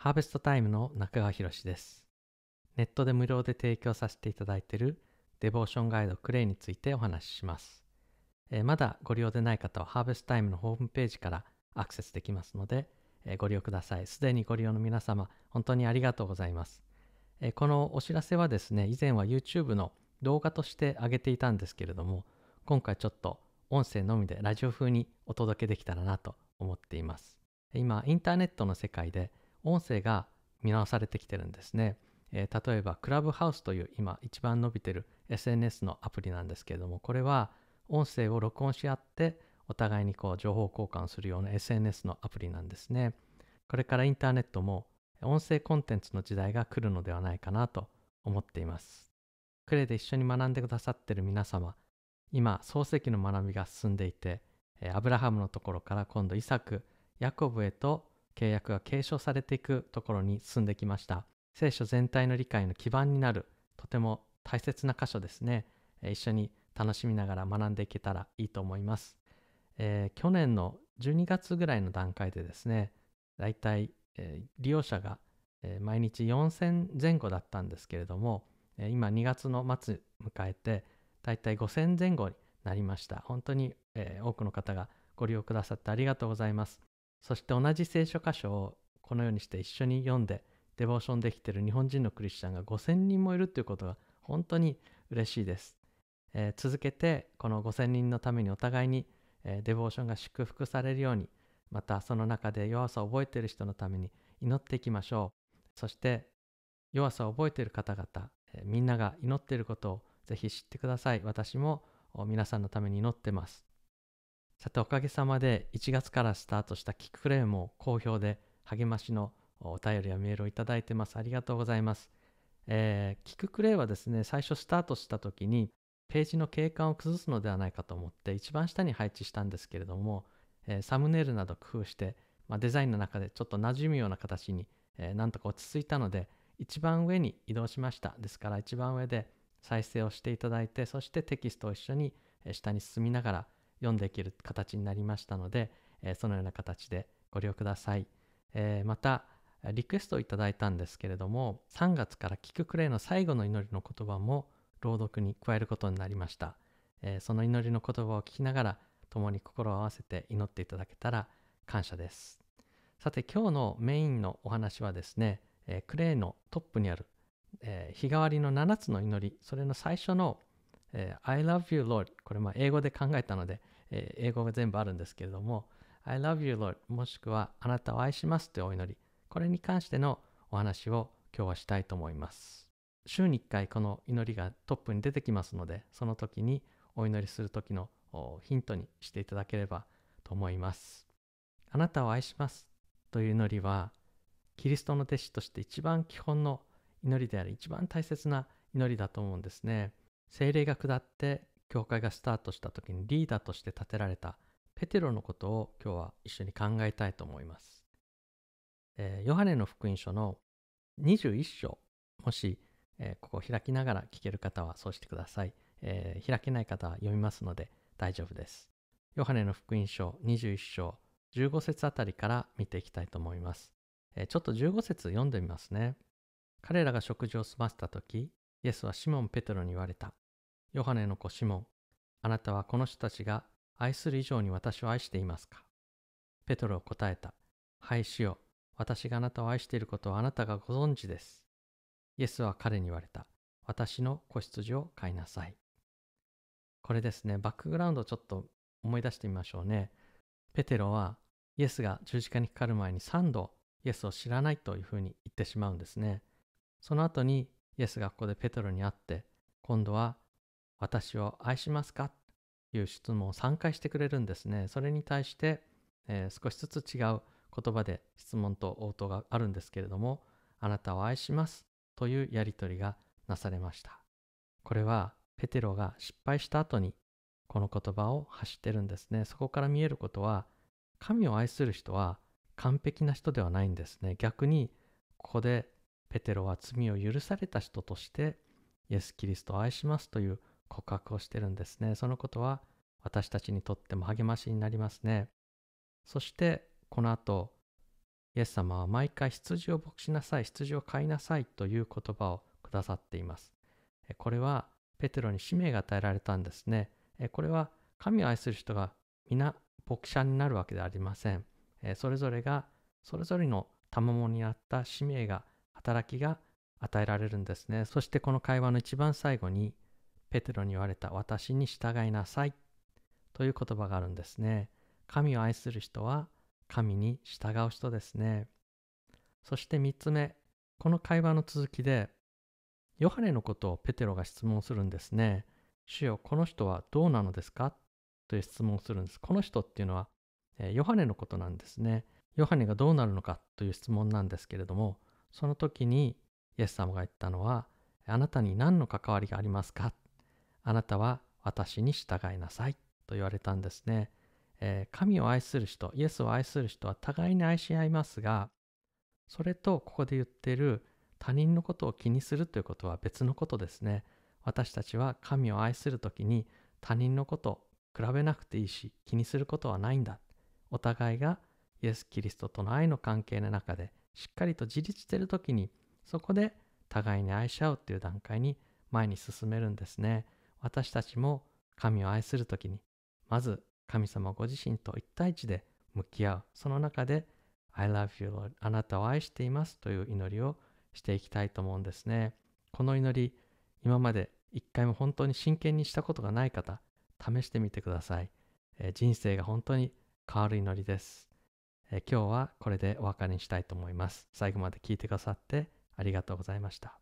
ハーベストタイムの中川博史です。ネットで無料で提供させていただいているデボーションガイドクレイについてお話しします。まだご利用でない方はハーベストタイムのホームページからアクセスできますので、ご利用ください。すでにご利用の皆様、本当にありがとうございます。このお知らせはですね、以前は YouTube の動画として上げていたんですけれども、今回ちょっと音声のみでラジオ風にお届けできたらなと思っています。今、インターネットの世界で音声が見直されてきてるんですね。例えばクラブハウスという今一番伸びてる SNS のアプリなんですけれども、これは音声を録音し合ってお互いにこう情報交換をするような SNS のアプリなんですね。これからインターネットも音声コンテンツの時代が来るのではないかなと思っています。クレイで一緒に学んでくださってる皆様、今創世記の学びが進んでいて、アブラハムのところから今度イサク、ヤコブへと契約が継承されていくところに進んできました。聖書全体の理解の基盤になるとても大切な箇所ですね。一緒に楽しみながら学んでいけたらいいと思います。去年の12月ぐらいの段階でですね、だいたい利用者が毎日4000前後だったんですけれども、今2月の末迎えてだいたい5000前後になりました。本当に多くの方がご利用くださってありがとうございます。そして同じ聖書箇所をこのようにして一緒に読んでデボーションできている日本人のクリスチャンが5000人もいるということが本当に嬉しいです。続けてこの5000人のためにお互いに、デボーションが祝福されるように、またその中で弱さを覚えている人のために祈っていきましょう。そして弱さを覚えている方々、みんなが祈っていることをぜひ知ってください。私も皆さんのために祈ってます。さて、おかげさまで1月からスタートしたキックフレームも好評で、励ましのお便りやメールをいただいてます。ありがとうございます。キッククレイはですね、最初スタートした時にページの景観を崩すのではないかと思って一番下に配置したんですけれども、サムネイルなど工夫して、デザインの中でちょっと馴染むような形に、なんとか落ち着いたので一番上に移動しました。ですから一番上で再生をしていただいて、そしてテキストを一緒に下に進みながら読んでいける形になりましたので、そのような形でご利用ください。またリクエストをいただいたんですけれども、3月からキククレイの最後の祈りの言葉も朗読に加えることになりました。その祈りの言葉を聞きながら共に心を合わせて祈っていただけたら感謝です。さて、今日のメインのお話はですね、クレイのトップにある、日替わりの7つの祈り、それの最初のI love you Lord、 これ英語で考えたので、英語が全部あるんですけれども、 I love you Lord、 もしくはあなたを愛しますというお祈り、これに関してのお話を今日はしたいと思います。週に1回この祈りがトップに出てきますので、その時にお祈りする時のヒントにしていただければと思います。あなたを愛しますという祈りはキリストの弟子として一番基本の祈りであり、一番大切な祈りだと思うんですね。聖霊が下って教会がスタートした時にリーダーとして立てられたペテロのことを今日は一緒に考えたいと思います。ヨハネの福音書の21章、もし、ここ開きながら聞ける方はそうしてください。開けない方は読みますので大丈夫です。ヨハネの福音書21章15節あたりから見ていきたいと思います。ちょっと15節読んでみますね。彼らが食事を済ませた時、イエスはシモン・ペテロに言われた。ヨハネの子シモン、あなたはこの人たちが愛する以上に私を愛していますか。ペテロは答えた。はい、主よ、私があなたを愛していることをあなたがご存知です。イエスは彼に言われた。私の子羊を飼いなさい。これですね、バックグラウンドをちょっと思い出してみましょうね。ペテロはイエスが十字架にかかる前に3度イエスを知らないというふうに言ってしまうんですね。その後にイエスがここでペテロに会って、今度は私を愛しますかという質問を3回してくれるんですね。それに対して、少しずつ違う言葉で質問と応答があるんですけれども、あなたを愛しますというやり取りがなされました。これはペテロが失敗した後にこの言葉を発してるんですね。そこから見えることは、神を愛する人は完璧な人ではないんですね。逆にここでペテロは罪を許された人としてイエス・キリストを愛しますという告白をしてるんですね。そのことは私たちにとっても励ましになりますね。そしてこの後イエス様は毎回羊を牧しなさい、羊を飼いなさいという言葉をくださっています。これはペテロに使命が与えられたんですね。これは神を愛する人が皆牧者になるわけではありません。それぞれがそれぞれの賜物にあった使命が、働きが与えられるんですね。そしてこの会話の一番最後にペテロに言われた私に従いなさいという言葉があるんですね。神を愛する人は神に従う人ですね。そして3つ目、この会話の続きでヨハネのことをペテロが質問するんですね。主よ、この人はどうなのですかという質問をするんです。この人っていうのはヨハネのことなんですね。ヨハネがどうなるのかという質問なんですけれども、その時にイエス様が言ったのは、あなたに何の関わりがありますか？あなたは私に従いなさいと言われたんですね。神を愛する人、イエスを愛する人は互いに愛し合いますが、それとここで言っている他人のことを気にするということは別のことですね。私たちは神を愛するときに他人のこと比べなくていいし、気にすることはないんだ。お互いがイエス・キリストとの愛の関係の中でしっかりと自立しているときに、そこで互いに愛し合うという段階に前に進めるんですね。私たちも神を愛するときに、まず神様ご自身と一対一で向き合う。その中で I love you Lord、 あなたを愛していますという祈りをしていきたいと思うんですね。この祈り、今まで一回も本当に真剣にしたことがない方、試してみてください。人生が本当に変わる祈りです。今日はこれでお別れにしたいと思います。最後まで聞いてくださってありがとうございました。